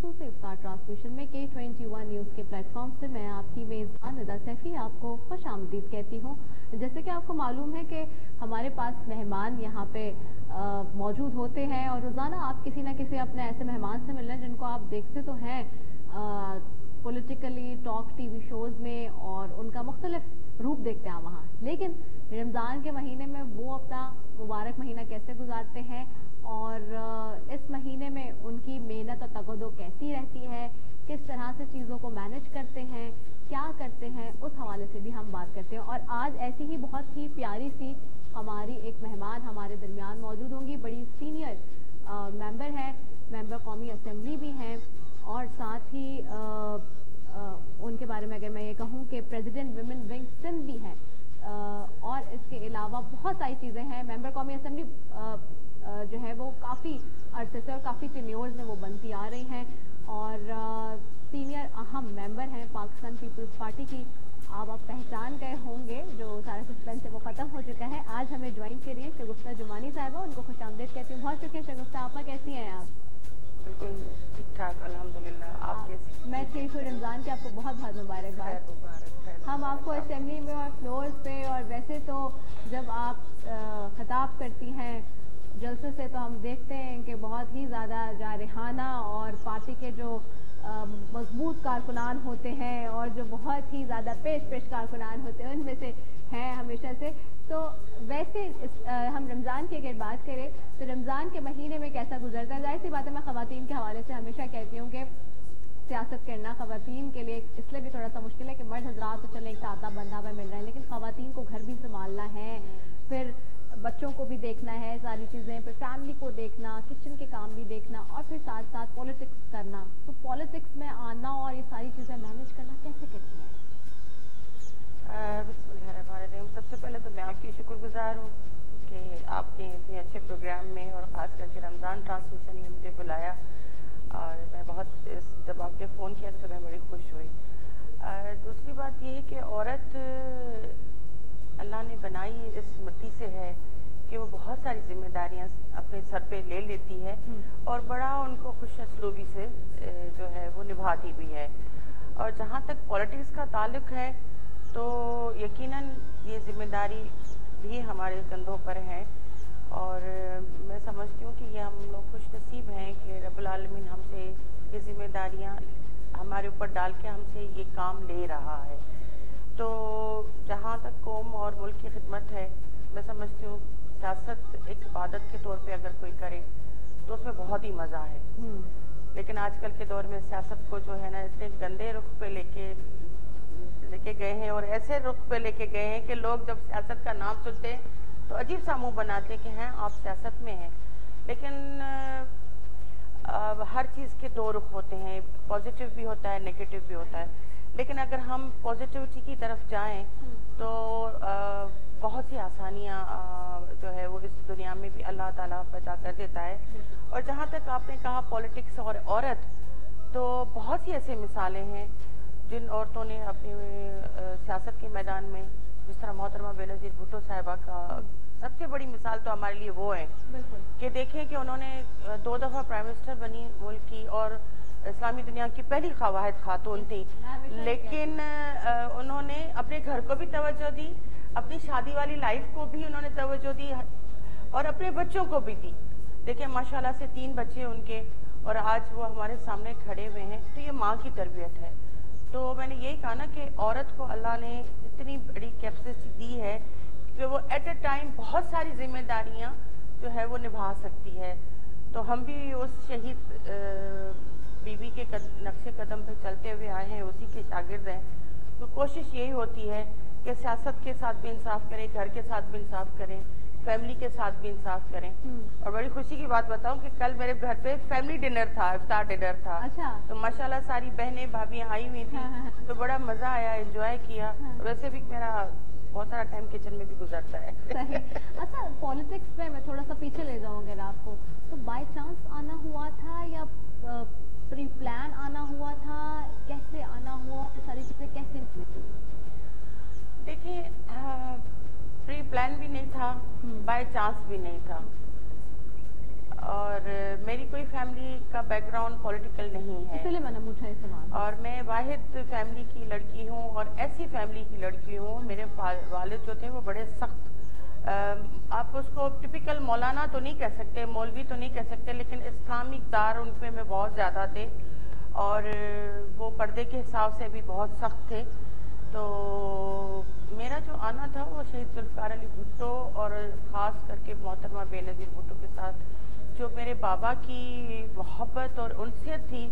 Exclusive star transmission में K21 news के platform से मैं आपकी मेज़बान निदा सैफी आपको खुश आमदीद कहती हूँ। जैसे कि आपको मालूम है कि हमारे पास मेहमान यहाँ पे मौजूद होते हैं और रोज़ाना आप किसी न किसी अपने ऐसे मेहमान से मिल रहे हैं जिनको आप देखते तो हैं पॉलिटिकली टॉक टीवी शोज़ में और उनका मुख्तलिफ रूप देखते हैं वहाँ, लेकिन रमज़ान के महीने में वो अपना मुबारक महीना कैसे गुजारते हैं और इस महीने में उनकी मेहनत और तगदो कैसी रहती है, किस तरह से चीज़ों को मैनेज करते हैं, क्या करते हैं, उस हवाले से भी हम बात करते हैं। और आज ऐसी ही बहुत ही प्यारी सी हमारी एक मेहमान हमारे दरमियान मौजूद होंगी। बड़ी सीनियर मेंबर है, मेंबर कौमी असम्बली भी हैं और साथ ही उनके बारे में अगर मैं ये कहूँ कि प्रेसिडेंट विमेन विंग सिंध भी हैं और इसके अलावा बहुत सारी चीज़ें हैं। मेंबर कौमी असम्बली जो है वो काफ़ी अरसे से और काफ़ी टेन्योर्स में वो बनती आ रही हैं और सीनियर अहम मेंबर हैं पाकिस्तान पीपल्स पार्टी की। आप पहचान गए होंगे, जो सारा सस्पेंस है वो ख़त्म हो चुका है। आज हमें ज्वाइन करिए शगुफ्ता जुमानी साहिबा, उनको खुश आमदीद कहती हूँ। बहुत शुक्रिया शगुफ्ता आपका, कैसी हैं आप? बिल्कुल ठीक ठाक अल्हम्दुलिल्लाह, आप कैसी? मैं ठीक हूँ। रमज़ान के आपको बहुत बहुत मुबारकबाद। हम आपको असेंबली में और फ्लोर्स पे और वैसे तो जब आप खिताब करती हैं जलसे से तो हम देखते हैं कि बहुत ही ज़्यादा जारहाना और पार्टी के जो मजबूत कारकुनान होते हैं और जो बहुत ही ज़्यादा पेश कारकुनान होते हैं उनमें से हैं हमेशा से। तो वैसे हम रमज़ान की अगर बात करें तो रमज़ान के महीने में कैसा गुजरता है? जाहिर सी बात है, मैं ख़वातीन के हवाले से हमेशा कहती हूँ कि सियासत करना ख़वातीन के लिए इसलिए भी थोड़ा सा मुश्किल है कि मर्द हजरात तो चले एक ताता बंधा हुआ मिल रहा है, लेकिन ख़वातीन को घर भी संभालना है, फिर बच्चों को भी देखना है, सारी चीज़ें, फिर फैमिली को देखना, किचन के काम भी देखना और फिर साथ साथ पॉलिटिक्स करना। तो पॉलिटिक्स में आना और ये सारी चीज़ें मैनेज करना कैसे करती हैं? बिस्मिल्लाह, सबसे पहले तो मैं आपकी शुक्रगुजार हूँ कि आपके इतने अच्छे प्रोग्राम में और ख़ास करके रमज़ान ट्रांसमिशन में मुझे बुलाया। और मैं बहुत जब आपने फ़ोन किया तो मैं बड़ी खुश हुई। दूसरी बात यह है कि औरत अल्लाह ने बनाई है जिस मिट्टी से है कि वो बहुत सारी जिम्मेदारियां अपने सर पे ले लेती है और बड़ा उनको खुश असलूबी से जो है वो निभाती भी है। और जहाँ तक पॉलिटिक्स का ताल्लुक है तो यकीनन ये जिम्मेदारी भी हमारे कंधों पर है और मैं समझती हूँ कि ये हम लोग खुश नसीब हैं कि रब्बुल आलमीन हमसे ये जिम्मेदारियाँ हमारे ऊपर डाल के हमसे ये काम ले रहा है। तो जहाँ तक कौम और मुल्क की खिदमत है, मैं समझती हूँ सियासत एक इबादत के तौर पे अगर कोई करे तो उसमें बहुत ही मज़ा है, लेकिन आजकल के दौर में सियासत को जो है ना इतने गंदे रुख पे लेके गए हैं और ऐसे रुख पे लेके गए हैं कि लोग जब सियासत का नाम सुनते हैं तो अजीब सा मुँह बनाते कि हैं आप सियासत में हैं। लेकिन हर चीज़ के दो रुख होते हैं, पॉजिटिव भी होता है, नेगेटिव भी होता है। लेकिन अगर हम पॉजिटिविटी की तरफ जाएं तो बहुत सी आसानियाँ जो है वो इस दुनिया में भी अल्लाह ताला पैदा कर देता है। और जहाँ तक आपने कहा पॉलिटिक्स और औरत, तो बहुत सी ऐसे मिसालें हैं जिन औरतों ने अपने सियासत के मैदान में, जिस तरह मोहतरमा बेनज़ीर भुट्टो साहिबा का सबसे बड़ी मिसाल तो हमारे लिए वो है कि देखें कि उन्होंने 2 दफ़ा प्राइम मिनिस्टर बनी मुल्क की और इस्लामी दुनिया की पहली ख़वाहिद खातून थी, लेकिन उन्होंने अपने घर को भी तवज्जो दी, अपनी शादी वाली लाइफ को भी उन्होंने तवज्जो दी और अपने बच्चों को भी दी। देखिए माशाल्लाह से 3 बच्चे उनके और आज वो हमारे सामने खड़े हुए हैं। तो ये माँ की तरबियत है। तो मैंने यही कहा ना कि औरत को अल्लाह ने इतनी बड़ी कैपेसिटी दी है कि वो एट अ टाइम बहुत सारी जिम्मेदारियाँ जो है वो निभा सकती है। तो हम भी उस शहीद बीबी के नक्शे कदम पर चलते हुए आए हैं, उसी के शागिर्द हैं। तो कोशिश यही होती है कि सियासत के साथ भी इंसाफ करें, घर के साथ भी इंसाफ करें, फैमिली के साथ भी इंसाफ करें। और बड़ी खुशी की बात बताऊं कि कल मेरे घर पे फैमिली डिनर था, इफ्तार डिनर था। अच्छा। तो माशाल्लाह सारी बहनें भाभी आई हुई थी, तो बड़ा मज़ा आया, इंजॉय किया। वैसे भी मेरा बहुत सारा टाइम किचन में भी गुजरता है। अच्छा, पॉलिटिक्स में मैं थोड़ा सा पीछे ले जाऊँगी आपको, तो बाई चांस आना हुआ था या प्री प्लान आना हुआ था, कैसे आना हुआ, सारी चीज़ें कैसे? देखिए प्री प्लान भी नहीं था, बाय चांस भी नहीं था और और मेरी कोई फैमिली का बैकग्राउंड पॉलिटिकल नहीं है, इसलिए मैंने पूछा इस सवाल। और मैं वाहिद फैमिली की लड़की हूँ और ऐसी फैमिली की लड़की हूँ। मेरे वालिद जो थे वो बड़े सख्त, आप उसको टिपिकल मौलाना तो नहीं कह सकते, मौलवी तो नहीं कह सकते, लेकिन इस्लामी दार उनमें में बहुत ज़्यादा थे और वो पर्दे के हिसाब से भी बहुत सख्त थे। तो मेरा जो आना था वो शहीद जुल्फिकार अली भुट्टो और ख़ास करके मोहतरमा बेनज़ीर भुट्टो के साथ जो मेरे बाबा की मोहब्बत और उनसियत थी।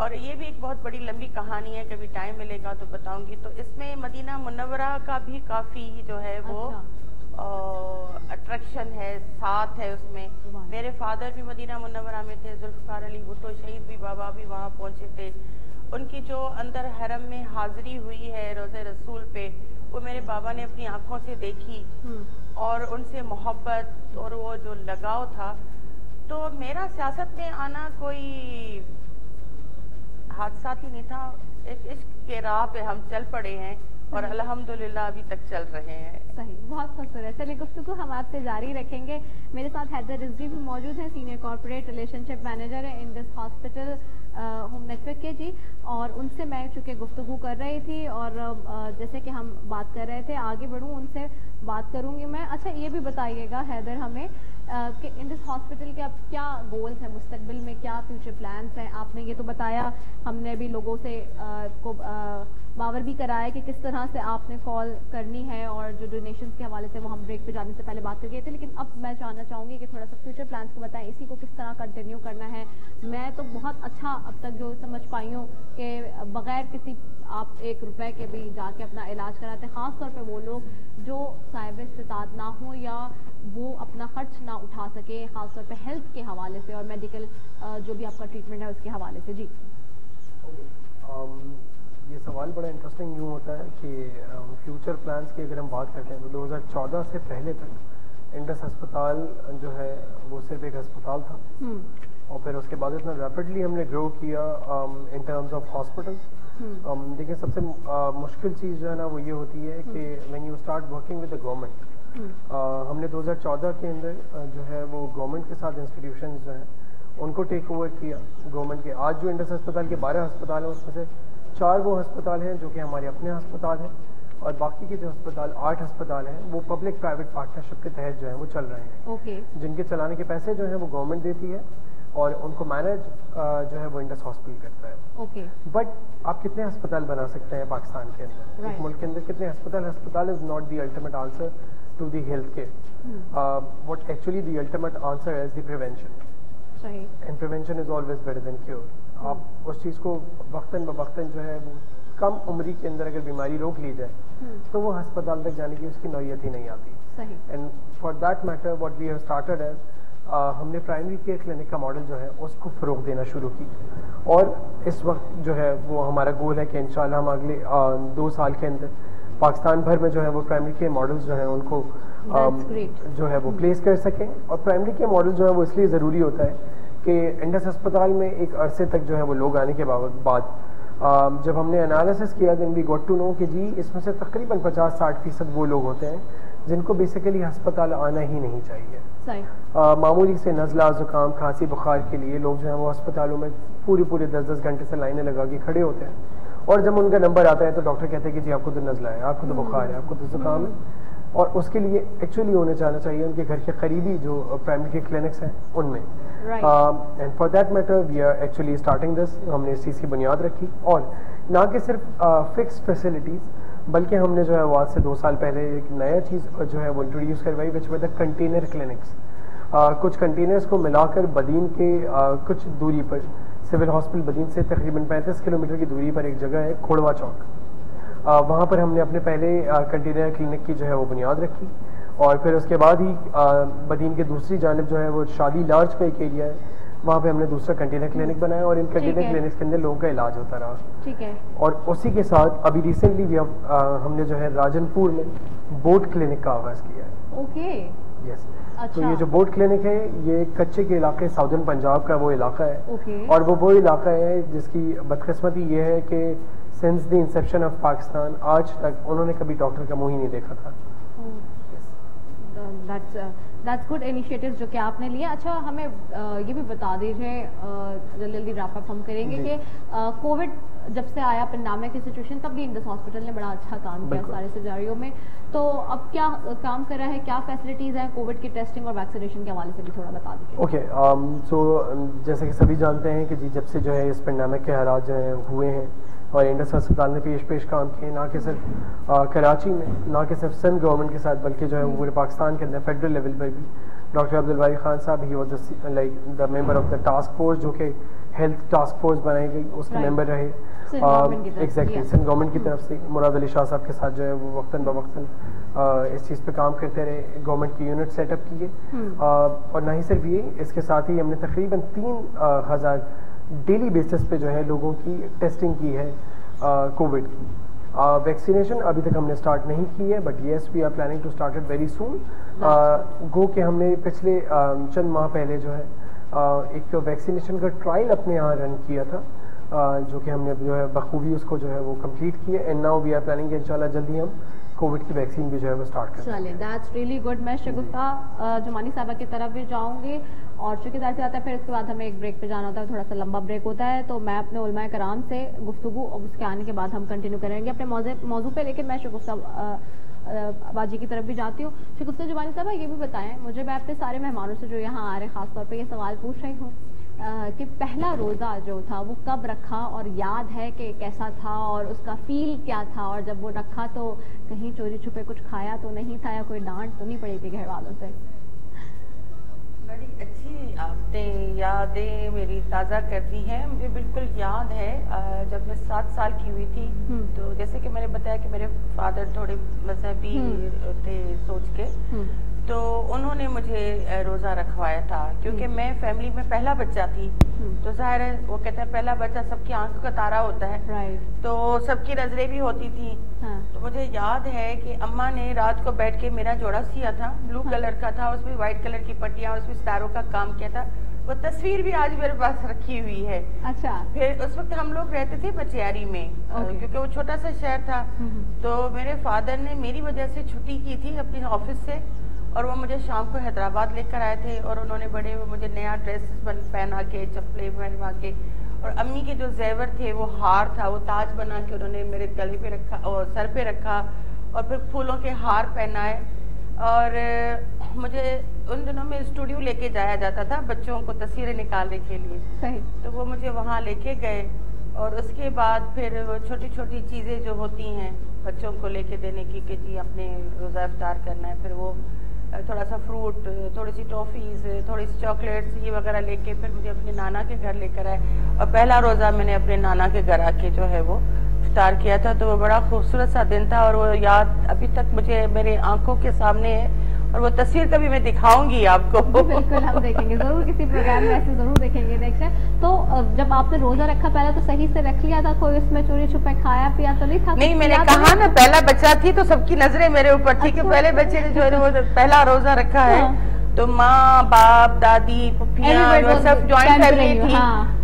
और ये भी एक बहुत बड़ी लंबी कहानी है, कभी टाइम मिलेगा तो बताऊँगी। तो इसमें मदीना मुनव्वरा का भी काफ़ी जो है वो अट्रैक्शन है, साथ है उसमें। मेरे फादर भी मदीना मुनव्वरा में थे, जुल्फिकार अली भुट्टो शहीद भी, बाबा भी वहाँ पहुँचे थे। उनकी जो अंदर हरम में हाजिरी हुई है रोज़े रसूल पे, वो मेरे बाबा ने अपनी आँखों से देखी और उनसे मोहब्बत और वो जो लगाव था। तो मेरा सियासत में आना कोई हादसा ही नहीं था, एक इश्क के राह पे हम चल पड़े हैं और अल्हम्दुलिल्लाह अभी तक चल रहे हैं। सही, बहुत खूबसूरत। चलिए गुफ्तगू हम आपसे जारी रखेंगे। मेरे साथ हैदर रिजवी भी मौजूद हैं, सीनियर कॉर्पोरेट रिलेशनशिप मैनेजर है इंडस हॉस्पिटल होम नेटवर्क के जी। और उनसे मैं चूँकि गुफ्तगू कर रही थी और जैसे कि हम बात कर रहे थे, आगे बढ़ूँ उनसे बात करूँगी मैं। अच्छा ये भी बताइएगा हैदर हमें कि इंडस हॉस्पिटल के अब क्या गोल्स हैं, मुस्तकबिल में क्या फ्यूचर प्लान्स हैं? आपने ये तो बताया, हमने भी लोगों से को बावर भी कराया कि किस तरह से आपने कॉल करनी है और जो डोनेशंस के हवाले से वो हम ब्रेक पे जाने से पहले बात कर गए थे। लेकिन अब मैं जानना चाहूँगी कि थोड़ा सा फ्यूचर प्लान्स को बताएं, इसी को किस तरह कंटिन्यू करना है। मैं तो बहुत अच्छा अब तक जो समझ पाई हूँ कि बग़ैर किसी आप एक रुपए के भी जाके अपना इलाज कराते हैं, ख़ासतौर पर वो लोग जो साहिब इस्तिताअत ना हो या वो अपना खर्च ना उठा सके, ख़ासतौर पर हेल्थ के हवाले से और मेडिकल जो भी आपका ट्रीटमेंट है उसके हवाले से। जी ये सवाल बड़ा इंटरेस्टिंग यूँ होता है कि फ्यूचर प्लान्स की अगर हम बात करते हैं तो 2014 से पहले तक इंडस अस्पताल जो है वो सिर्फ एक अस्पताल था और फिर उसके बाद इतना रैपिडली हमने ग्रो किया इन टर्म्स ऑफ हॉस्पिटल्स। देखिए सबसे मुश्किल चीज़ जो है ना वो ये होती है कि when you start working with the government, हमने 2014 के अंदर जो है वो गवर्नमेंट के साथ इंस्टीट्यूशन जो हैं उनको टेक ओवर किया गवर्नमेंट के। आज जो इंडस अस्पताल के 12 अस्पताल हैं उसमें से 4 वो हस्पताल हैं जो कि हमारे अपने हस्पताल हैं और बाकी के जो अस्पताल 8 अस्पताल हैं वो पब्लिक प्राइवेट पार्टनरशिप के तहत जो है वो चल रहे हैं। जिनके चलाने के पैसे जो हैं वो गवर्नमेंट देती है और उनको मैनेज जो है वो इंडस हॉस्पिटल करता है। बट आप कितने अस्पताल बना सकते हैं पाकिस्तान के अंदर, एक मुल्क के अंदर कितने अस्पताल? अस्पताल is not the ultimate answer to the health care. What actually the ultimate answer is the prevention, and prevention is always better than cure. आप उस चीज़ को वक्तन बवक्तन जो है वो कम उम्री के अंदर अगर बीमारी रोक ली जाए तो वो अस्पताल तक जाने की उसकी नौयत ही नहीं आती। And for that matter what we have started as, हमने प्राइमरी केयर क्लिनिक का मॉडल जो है उसको फ़रोग देना शुरू की और इस वक्त जो है वो हमारा गोल है कि इंशाल्लाह हम अगले 2 साल के अंदर पाकिस्तान भर में जो है वो प्राइमरी केयर मॉडल्स जो हैं उनको जो है वो प्लेस कर सकें। और प्राइमरी केयर मॉडल जो है वो इसलिए ज़रूरी होता है कि इंडस अस्पताल में एक अरसे तक जो है वो लोग आने के बाद जब हमने एनालिसिस किया then we got to know कि जी इसमें से तकरीबन 50-60% वो लोग होते हैं जिनको बेसिकली हस्पताल आना ही नहीं चाहिए। मामूली से नज़ला ज़ुकाम खांसी बुखार के लिए लोग जो है वो अस्पतालों में पूरे 10-10 घंटे से लाइनें लगा के खड़े होते हैं और जब उनका नंबर आता है तो डॉक्टर कहते हैं कि जी आपको तो नज़ला है, आपको तो बुखार है, आपको तो ज़ुकाम है। और उसके लिए एक्चुअली होने जाना चाहिए उनके घर के करीबी जो प्राइमरी केयर क्लिनिक्स हैं उनमें। And for that matter we are actually starting this. हमने इस चीज़ की बुनियाद रखी और ना कि सिर्फ फिक्स फैसिलिटीज़ बल्कि हमने जो है वो आज से 2 साल पहले एक नया चीज़ जो है वो इंट्रोड्यूस करवाई which were the container clinics. कुछ कंटेनर्स को मिलाकर बदीन के कुछ दूरी पर सिविल हॉस्पिटल बदीन से तकरीबन 35 किलोमीटर की दूरी पर एक जगह है खोड़वा चौक, वहाँ पर हमने अपने पहले कंटेनर क्लिनिक की जो है वो बुनियाद रखी। और फिर उसके बाद ही बदीन के दूसरी जानब जो है वो शाहदीलार्स का एक एरिया है, वहाँ पे हमने दूसरा कंटेनर क्लिनिक बनाया और इन कंटेनर क्लिनिक्स के अंदर लोगों का इलाज होता रहा। और उसी के साथ अभी रिसेंटली भी हमने जो है राजनपुर में बोट क्लिनिक का आगाज़ किया है। यस। तो ये जो बोट क्लिनिक है ये कच्चे के इलाके साउदर्न पंजाब का वो इलाका है। और वो इलाका है जिसकी बदकिस्मती ये है कि since the inception of Pakistan आज तक उन्होंने कभी डॉक्टर का मुँह ही नहीं देखा था। दैट्स गुड इनिशिएटिव्स जो कि आपने लिए। अच्छा हमें ये भी बता दीजिए, जल्दी जल्दी रैप अप हम करेंगे कि कोविड जब से आया पेंडेमिक की सिचुएशन, तब भी इंडस हॉस्पिटल ने बड़ा अच्छा काम किया सारे सिनेरियो में, तो अब क्या काम कर रहा है, क्या फैसिलिटीज़ हैं कोविड की टेस्टिंग और वैक्सीनेशन के हवाले से भी थोड़ा बता दीजिए। ओके, सो जैसे कि सभी जानते हैं कि जी जब से जो है इस पेंडेमिक के हालात जो है हुए हैं और इंडस हस्पताल ने पेश काम किए, ना कि सिर्फ कराची में, ना कि सिर्फ सिंध गवर्नमेंट के साथ, बल्कि जो है पूरे पाकिस्तान के अंदर फेडरल लेवल पर भी। डॉक्टर अब्दुल वाही खान साहब ही was like the member of the task force जो कि हेल्थ टास्क फोर्स बनाई गई, उसके मेंबर रहे। एग्जैक्टली सिंध गवर्नमेंट की तरफ से मुराद अली शाह साहब के साथ जो है वो वक्तन बवक्तन इस चीज़ पे काम करते रहे, गवर्नमेंट की यूनिट सेटअप किए। और ना ही सिर्फ ये, इसके साथ ही हमने तकरीबन 3000 डेली बेसिस पे जो है लोगों की टेस्टिंग की है कोविड की। वैक्सीनेशन अभी तक हमने स्टार्ट नहीं की है, but yes we are planning to start it very soon. गो के हमने पिछले चंद माह पहले जो है एक वैक्सीनेशन का ट्रायल अपने यहाँ रन किया था, जो कि हमने जो है बखूबी उसको जो है वो कंप्लीट किया। And now we are planning इंशाल्लाह जल्दी हम कोविड की वैक्सीन भी जो है वो स्टार्ट करें। चलिए, दैट्स रियली गुड। मैं शगुफ्ता जुमानी साहबा की तरफ भी जाऊँगी और चूँकि जाहिर सी बात है फिर उसके बाद हमें एक ब्रेक पे जाना होता है, थोड़ा सा लंबा ब्रेक होता है, तो मैं अपने उलमाए कराम से गुफ्तगू और उसके आने के बाद हम कंटिन्यू करेंगे अपने मौजू पे। लेकिन मैं शगुफ्ता बाजी की तरफ भी जाती हूँ। शगुफ्ता जुमानी साहबा ये भी बताएं मुझे, मैं अपने सारे मेहमानों से जो यहाँ आ रहे हैं ख़ासतौर पर ये सवाल पूछ रही हूँ कि पहला रोज़ा जो था वो कब रखा और याद है कि कैसा था और उसका फील क्या था, और जब वो रखा तो कहीं चोरी छुपे कुछ खाया तो नहीं था या कोई डांट तो नहीं पड़ी थी घर वालों से? बड़ी अच्छी आपने यादें मेरी ताज़ा कर दी हैं। मुझे बिल्कुल याद है जब मैं 7 साल की हुई थी, तो जैसे कि मैंने बताया कि मेरे फादर थोड़े मजहबी थे सोच के, तो उन्होंने मुझे रोज़ा रखवाया था क्योंकि मैं फैमिली में पहला बच्चा थी। तो ज़ाहिर है वो कहते हैं पहला बच्चा सबकी आंख का तारा होता है, तो सबकी नजरें भी होती थी। तो मुझे याद है कि अम्मा ने रात को बैठ के मेरा जोड़ा सिया था, ब्लू कलर का था, उसमें वाइट कलर की पट्टियाँ, उसमें सितारों का काम किया था। वो तस्वीर भी आज मेरे पास रखी हुई है। अच्छा। फिर उस वक्त हम लोग रहते थे बचियारी में, क्योंकि वो छोटा सा शहर था। तो मेरे फादर ने मेरी वजह से छुट्टी की थी अपने ऑफिस से और वो मुझे शाम को हैदराबाद लेकर आए थे और उन्होंने बड़े मुझे नया ड्रेस पहना के, चप्पलें पहनवा के, और अम्मी के जो जेवर थे वो हार था, वो ताज बना के उन्होंने मेरे गले पे रखा और सर पे रखा और फिर फूलों के हार पहनाए। और मुझे उन दिनों में स्टूडियो लेके जाया जाता था बच्चों को तस्वीरें निकालने के लिए, सही। तो वो मुझे वहाँ लेके गए और उसके बाद फिर वो छोटी छोटी चीज़ें जो होती हैं बच्चों को लेके देने की कि जी अपने रोज़ा इफ्तार करना है, फिर वो थोड़ा सा फ्रूट, थोड़ी सी टॉफ़ीज़, थोड़ी सी चॉकलेट्स ये वगैरह लेके फिर मुझे अपने नाना के घर लेकर आए और पहला रोज़ा मैंने अपने नाना के घर आके जो है वो इफ्तार किया था। तो वो बड़ा खूबसूरत सा दिन था और वो याद अभी तक मुझे मेरे आंखों के सामने है और वो तस्वीर कभी मैं दिखाऊंगी आपको। बिल्कुल, हम देखेंगे ज़रूर, किसी प्रोग्राम में ऐसे ज़रूर देखेंगे। देखते हैं तो जब आपने रोज़ा रखा पहला तो सही से रख लिया था, कोई इसमें चोरी छुपे खाया पिया तो नहीं था? नहीं, मैंने कहा ना पहला बच्चा थी तो सबकी नजरें मेरे ऊपर थी कि पहले बच्चे ने जो है वो पहला रोज़ा रखा है। तो माँ बाप दादी पुफिया सब जॉइंट फैमिली थी,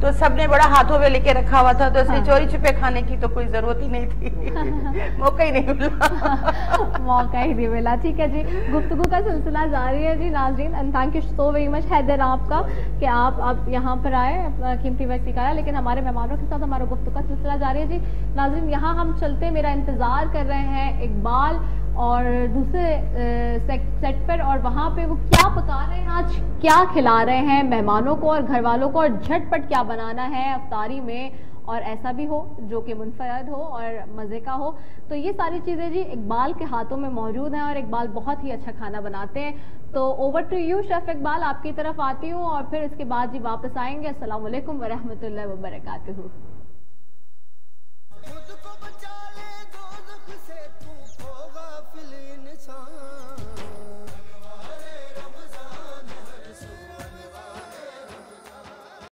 तो सबने बड़ा हाथों में लेके रखा हुआ था, तो इसलिए चोरी छुपे खाने की तो कोई जरूरत ही नहीं थी। मौका ही नहीं मिला। मौका ही नहीं मिला। ठीक है जी, गुफ्तगू का सिलसिला जारी है जी। नाजरीन, and thank you so very much Haider आपका कि आप यहाँ पर आए, अपना कीमती वक्त निकाला। लेकिन हमारे मेहमानों के साथ हमारा गुफ्तगू का सिलसिला जारी है जी। नाजरीन, यहाँ हम चलते, मेरा इंतजार कर रहे हैं इकबाल और दूसरे सेट पर, और वहाँ पे वो क्या पका रहे हैं आज, क्या खिला रहे हैं मेहमानों को और घर वालों को, और झटपट क्या बनाना है अफ्तारी में, और ऐसा भी हो जो कि मुनफरद हो और मज़े का हो। तो ये सारी चीज़ें जी इकबाल के हाथों में मौजूद हैं और इकबाल बहुत ही अच्छा खाना बनाते हैं। तो over to you chef Iqbal, आपकी तरफ आती हूँ और फिर इसके बाद जी वापस आएँगे। अस्सलाम वालेकुम वरहमतुल्लाहि वबरकातुहू।